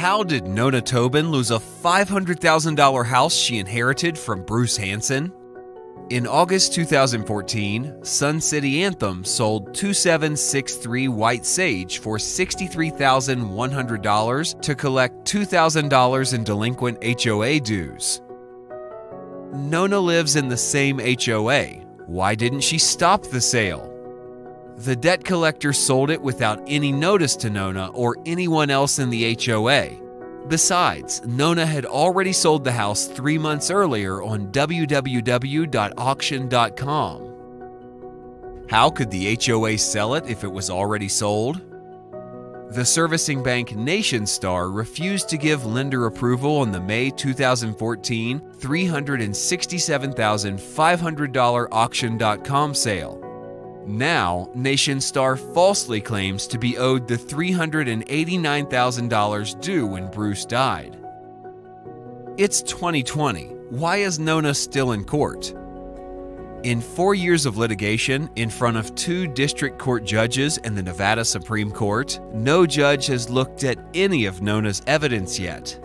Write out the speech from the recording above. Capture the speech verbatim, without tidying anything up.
How did Nona Tobin lose a five hundred thousand dollar house she inherited from Bruce Hansen? In August two thousand fourteen, Sun City Anthem sold two seven six three White Sage for sixty-three thousand one hundred dollars to collect two thousand dollars in delinquent H O A dues. Nona lives in the same H O A. Why didn't she stop the sale? The debt collector sold it without any notice to Nona or anyone else in the H O A. Besides, Nona had already sold the house three months earlier on w w w dot auction dot com. How could the H O A sell it if it was already sold? The servicing bank NationStar refused to give lender approval on the May two thousand fourteen three hundred sixty-seven thousand five hundred dollar auction dot com sale. Now, NationStar falsely claims to be owed the three hundred eighty-nine thousand dollars due when Bruce died. It's twenty twenty. Why is Nona still in court? In four years of litigation, in front of two district court judges and the Nevada Supreme Court, no judge has looked at any of Nona's evidence yet.